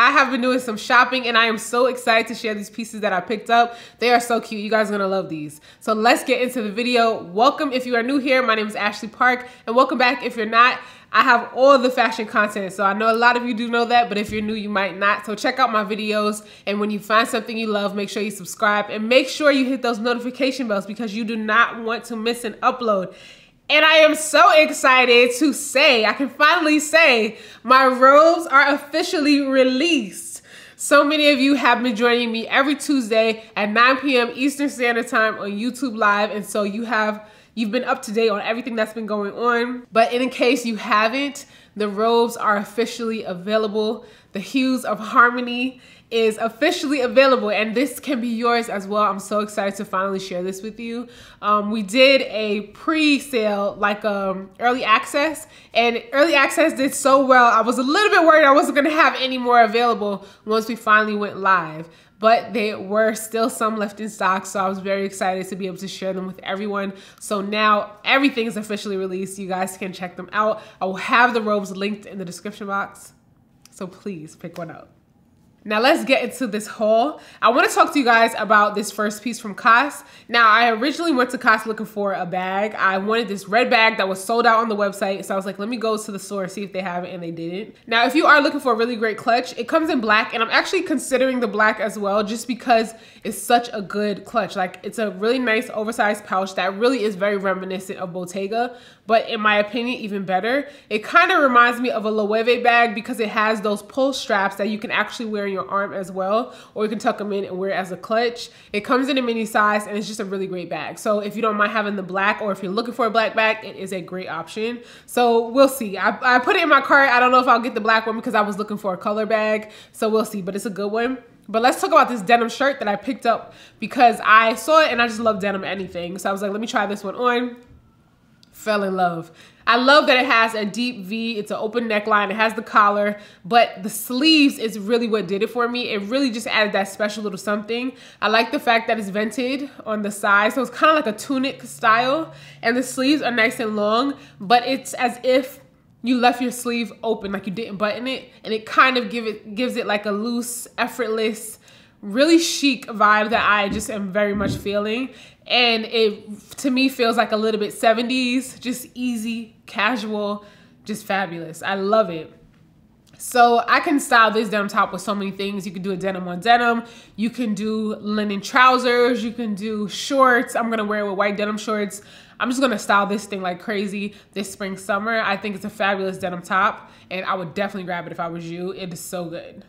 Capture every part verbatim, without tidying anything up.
I have been doing some shopping and I am so excited to share these pieces that I picked up. They are so cute. You guys are gonna love these. So let's get into the video. Welcome if you are new here. My name is Ashley Park, and welcome back if you're not. I have all the fashion content, so I know a lot of you do know that, but if you're new, you might not. So check out my videos, and when you find something you love, make sure you subscribe and make sure you hit those notification bells because you do not want to miss an upload. And I am so excited to say, I can finally say, my robes are officially released. So many of you have been joining me every Tuesday at nine p m Eastern Standard Time on YouTube Live, and so you have, you've been up to date on everything that's been going on. But in case you haven't, the robes are officially available. The Hues of Harmony is officially available, and this can be yours as well. I'm so excited to finally share this with you. Um, we did a pre-sale, like um, early access, and early access did so well. I was a little bit worried I wasn't gonna have any more available once we finally went live, but there were still some left in stock, so I was very excited to be able to share them with everyone. So now everything's officially released. You guys can check them out. I will have the robes linked in the description box, so please pick one up. Now let's get into this haul. I want to talk to you guys about this first piece from C O S. Now I originally went to C O S looking for a bag. I wanted this red bag that was sold out on the website. So I was like, let me go to the store, see if they have it, and they didn't. Now if you are looking for a really great clutch, it comes in black, and I'm actually considering the black as well just because it's such a good clutch. Like, it's a really nice oversized pouch that really is very reminiscent of Bottega, but in my opinion, even better. It kind of reminds me of a Loewe bag because it has those pull straps that you can actually wear your arm as well, or you can tuck them in and wear it as a clutch. It comes in a mini size, and it's just a really great bag. So if you don't mind having the black, or if you're looking for a black bag, it is a great option. So we'll see. I, I put it in my cart. I don't know if I'll get the black one because I was looking for a color bag. So we'll see, but it's a good one. But let's talk about this denim shirt that I picked up because I saw it and I just love denim anything. So I was like, let me try this one on. Fell in love. I love that it has a deep V, it's an open neckline, it has the collar, but the sleeves is really what did it for me. It really just added that special little something. I like the fact that it's vented on the side, so it's kind of like a tunic style, and the sleeves are nice and long, but it's as if you left your sleeve open, like you didn't button it, and it kind of give it gives it like a loose, effortless, really chic vibe that I just am very much feeling. And it, to me, feels like a little bit seventies, just easy, casual, just fabulous. I love it. So I can style this denim top with so many things. You can do a denim on denim. You can do linen trousers. You can do shorts. I'm gonna wear it with white denim shorts. I'm just gonna style this thing like crazy this spring, summer. I think it's a fabulous denim top, and I would definitely grab it if I was you. It is so good.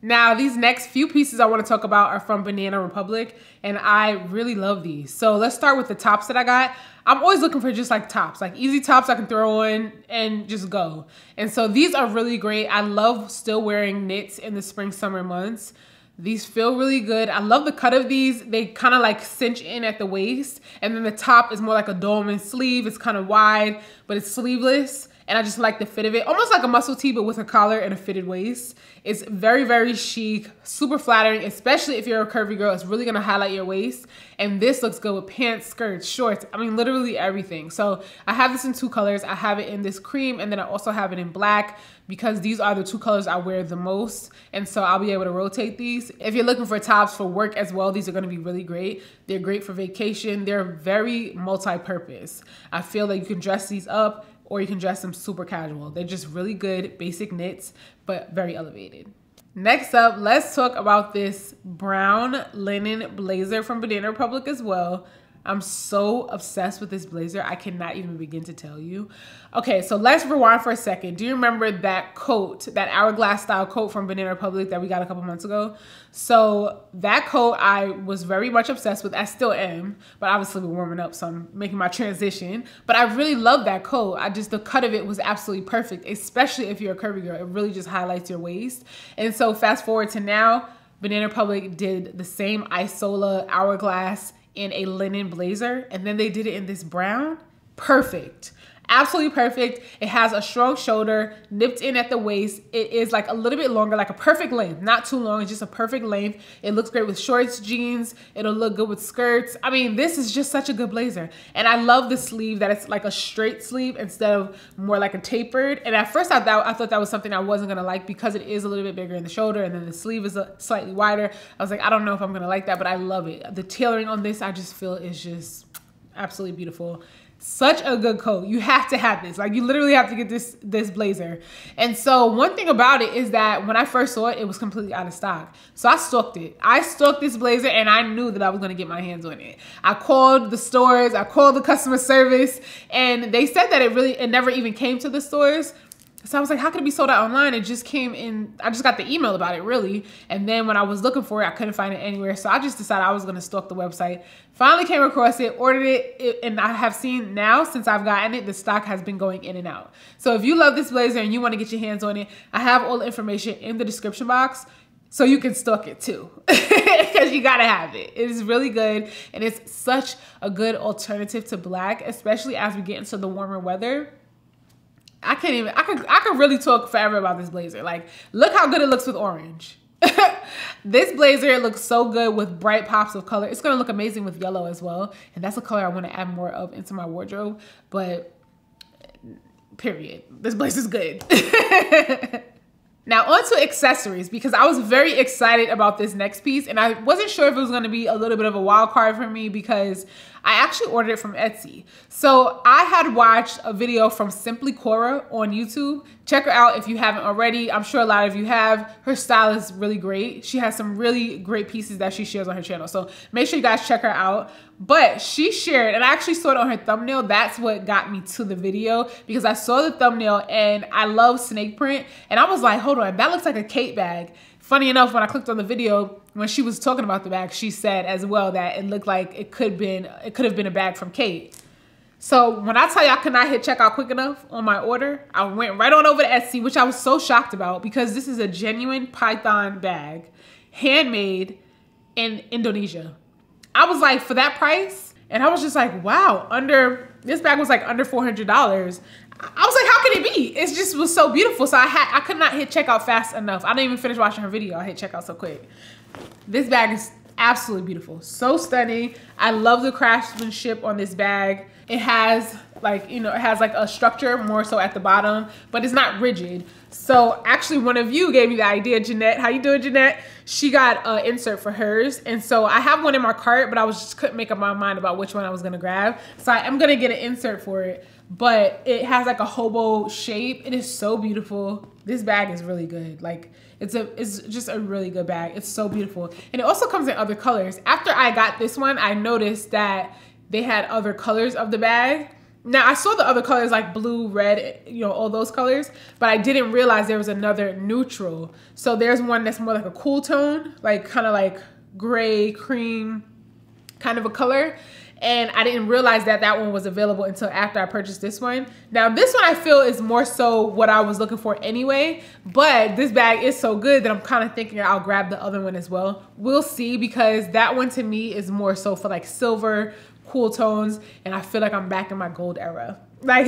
Now, these next few pieces I want to talk about are from Banana Republic, and I really love these. So let's start with the tops that I got. I'm always looking for just like tops, like easy tops I can throw on and just go. And so these are really great. I love still wearing knits in the spring, summer months. These feel really good. I love the cut of these. They kind of like cinch in at the waist, and then the top is more like a dolman sleeve. It's kind of wide, but it's sleeveless, and I just like the fit of it. Almost like a muscle tee, but with a collar and a fitted waist. It's very, very chic, super flattering, especially if you're a curvy girl. It's really gonna highlight your waist, and this looks good with pants, skirts, shorts. I mean, literally everything. So I have this in two colors. I have it in this cream, and then I also have it in black, because these are the two colors I wear the most, and so I'll be able to rotate these. If you're looking for tops for work as well, these are gonna be really great. They're great for vacation. They're very multi-purpose. I feel like you can dress these up, or you can dress them super casual. They're just really good basic knits, but very elevated. Next up, let's talk about this brown linen blazer from Banana Republic as well. I'm so obsessed with this blazer. I cannot even begin to tell you. Okay, so let's rewind for a second. Do you remember that coat, that hourglass style coat from Banana Republic that we got a couple months ago? So that coat I was very much obsessed with. I still am, but obviously we're warming up, so I'm making my transition. But I really love that coat. I just, the cut of it was absolutely perfect, especially if you're a curvy girl. It really just highlights your waist. And so fast forward to now, Banana Republic did the same Isola hourglass in a linen blazer, and then they did it in this brown. Perfect. Absolutely perfect. It has a shrug shoulder, nipped in at the waist. It is like a little bit longer, like a perfect length, not too long. It's just a perfect length. It looks great with shorts, jeans. It'll look good with skirts. I mean, this is just such a good blazer. And I love the sleeve, that it's like a straight sleeve instead of more like a tapered. And at first I thought, I thought that was something I wasn't going to like because it is a little bit bigger in the shoulder and then the sleeve is a, slightly wider. I was like, I don't know if I'm going to like that, but I love it. The tailoring on this, I just feel is just absolutely beautiful. Such a good coat. You have to have this. Like, you literally have to get this this blazer. And so one thing about it is that when I first saw it, it was completely out of stock. So I stalked it. I stalked this blazer and I knew that I was going to get my hands on it. I called the stores. I called the customer service and they said that it really, it never even came to the stores. So I was like, how could it be sold out online? It just came in, I just got the email about it really. And then when I was looking for it, I couldn't find it anywhere. So I just decided I was gonna stalk the website. Finally came across it, ordered it, and I have seen now since I've gotten it, the stock has been going in and out. So if you love this blazer and you wanna get your hands on it, I have all the information in the description box. So you can stalk it too, because you gotta have it. It is really good, and it's such a good alternative to black, especially as we get into the warmer weather. I can't even, I could, I could really talk forever about this blazer. Like, look how good it looks with orange. This blazer looks so good with bright pops of color. It's gonna look amazing with yellow as well. And that's a color I wanna add more of into my wardrobe, but period. This blazer's good. Now onto accessories, because I was very excited about this next piece and I wasn't sure if it was gonna be a little bit of a wild card for me because I actually ordered it from Etsy. So I had watched a video from simplykura on YouTube. Check her out if you haven't already. I'm sure a lot of you have. Her style is really great. She has some really great pieces that she shares on her channel. So make sure you guys check her out. But she shared, and I actually saw it on her thumbnail. That's what got me to the video because I saw the thumbnail and I love snake print. And I was like, hold on, that looks like a Kate bag. Funny enough, when I clicked on the video, when she was talking about the bag, she said as well that it looked like it could been it could have been a bag from Kate. So when I tell you I could not hit checkout quick enough on my order, I went right on over to Etsy, which I was so shocked about because this is a genuine python bag, handmade in Indonesia. I was like, for that price? And I was just like, wow, under, this bag was like under four hundred dollars. I was like, how could it be? It just was so beautiful. So I had, I could not hit checkout fast enough. I didn't even finish watching her video. I hit checkout so quick. This bag is absolutely beautiful. So stunning. I love the craftsmanship on this bag. It has like, you know, it has like a structure more so at the bottom, but it's not rigid. So actually one of you gave me the idea, Jeanette. How you doing, Jeanette? She got an insert for hers. And so I have one in my cart, but I was just couldn't make up my mind about which one I was gonna grab. So I am gonna get an insert for it, but it has like a hobo shape. It is so beautiful. This bag is really good. Like it's a, it's just a really good bag. It's so beautiful. And it also comes in other colors. After I got this one, I noticed that they had other colors of the bag. Now I saw the other colors like blue, red, you know, all those colors, but I didn't realize there was another neutral. So there's one that's more like a cool tone, like kind of like gray, cream kind of a color. And I didn't realize that that one was available until after I purchased this one. Now this one I feel is more so what I was looking for anyway, but this bag is so good that I'm kind of thinking I'll grab the other one as well. We'll see, because that one to me is more so for like silver, cool tones, and I feel like I'm back in my gold era. Like,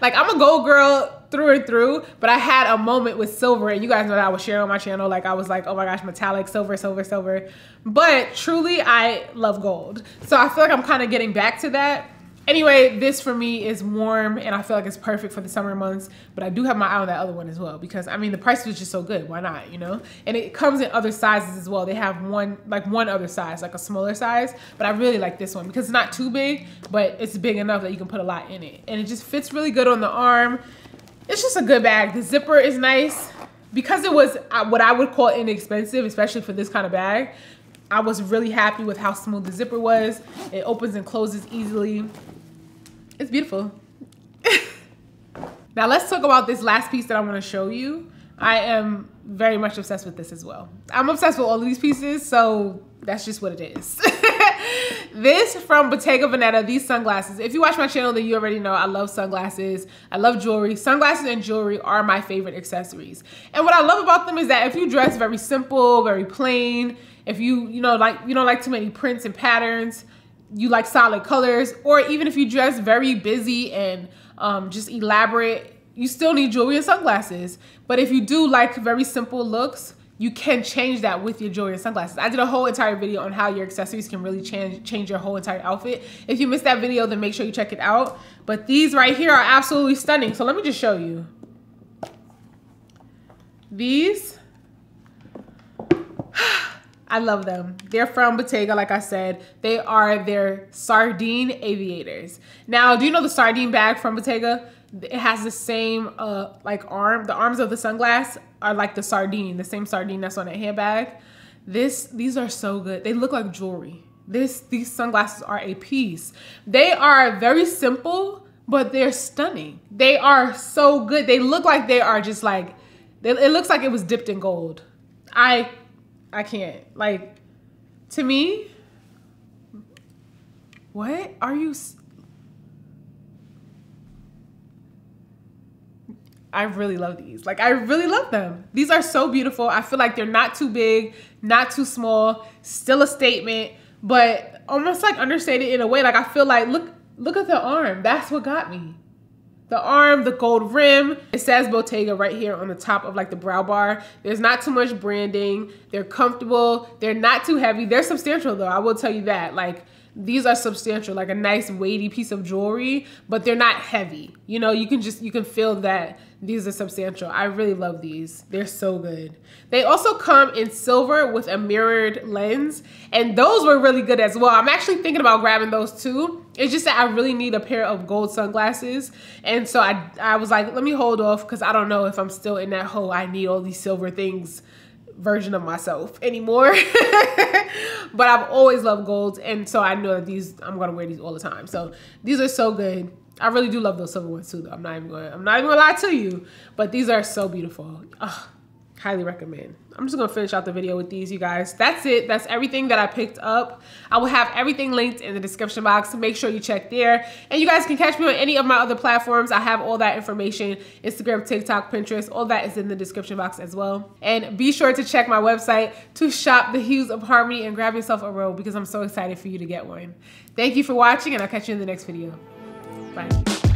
like I'm a gold girl through and through, but I had a moment with silver, and you guys know that I was sharing on my channel. Like I was like, oh my gosh, metallic, silver, silver, silver. But truly, I love gold. So I feel like I'm kind of getting back to that. Anyway, this for me is warm, and I feel like it's perfect for the summer months, but I do have my eye on that other one as well, because I mean, the price was just so good. Why not, you know? And it comes in other sizes as well. They have one, like one other size, like a smaller size, but I really like this one because it's not too big, but it's big enough that you can put a lot in it. And it just fits really good on the arm. It's just a good bag. The zipper is nice. Because it was what I would call inexpensive, especially for this kind of bag, I was really happy with how smooth the zipper was. It opens and closes easily. It's beautiful. Now let's talk about this last piece that I want to show you. I am very much obsessed with this as well. I'm obsessed with all of these pieces, so that's just what it is. This from Bottega Veneta, these sunglasses. If you watch my channel, then you already know I love sunglasses. I love jewelry. Sunglasses and jewelry are my favorite accessories. And what I love about them is that if you dress very simple, very plain, if you, you know, like, you don't like too many prints and patterns, you like solid colors, or even if you dress very busy and um, just elaborate, you still need jewelry and sunglasses. But if you do like very simple looks, you can change that with your jewelry and sunglasses. I did a whole entire video on how your accessories can really change, change your whole entire outfit. If you missed that video, then make sure you check it out. But these right here are absolutely stunning. So let me just show you. These, I love them. They're from Bottega, like I said. They are their sardine aviators. Now, do you know the sardine bag from Bottega? It has the same uh, like arm, the arms of the sunglass are like the sardine, the same sardine that's on that handbag. This, these are so good. They look like jewelry. This, these sunglasses are a piece. They are very simple, but they're stunning. They are so good. They look like they are just like, they, it looks like it was dipped in gold. I, I can't, like, to me, what are you? I really love these. Like, I really love them. These are so beautiful. I feel like they're not too big, not too small, still a statement, but almost like understated in a way. Like, I feel like, look, look at the arm. That's what got me. The arm, the gold rim. It says Bottega right here on the top of like the brow bar. There's not too much branding. They're comfortable. They're not too heavy. They're substantial though. I will tell you that. Like, these are substantial, like a nice weighty piece of jewelry, but they're not heavy. You know, you can just, you can feel that these are substantial. I really love these. They're so good. They also come in silver with a mirrored lens, and those were really good as well. I'm actually thinking about grabbing those too. It's just that I really need a pair of gold sunglasses. And so I, I was like, let me hold off because I don't know if I'm still in that whole I need all these silver things version of myself anymore. But I've always loved golds, and so I know that these, I'm gonna wear these all the time. So these are so good. I really do love those silver ones too though. I'm not even gonna, I'm not even gonna lie to you, but these are so beautiful. Ugh, highly recommend. I'm just gonna finish out the video with these, you guys. That's it. That's everything that I picked up. I will have everything linked in the description box. Make sure you check there. And you guys can catch me on any of my other platforms. I have all that information, Instagram, TikTok, Pinterest, all that is in the description box as well. And be sure to check my website to shop the Hues of Harmony and grab yourself a robe because I'm so excited for you to get one. Thank you for watching, and I'll catch you in the next video. Bye.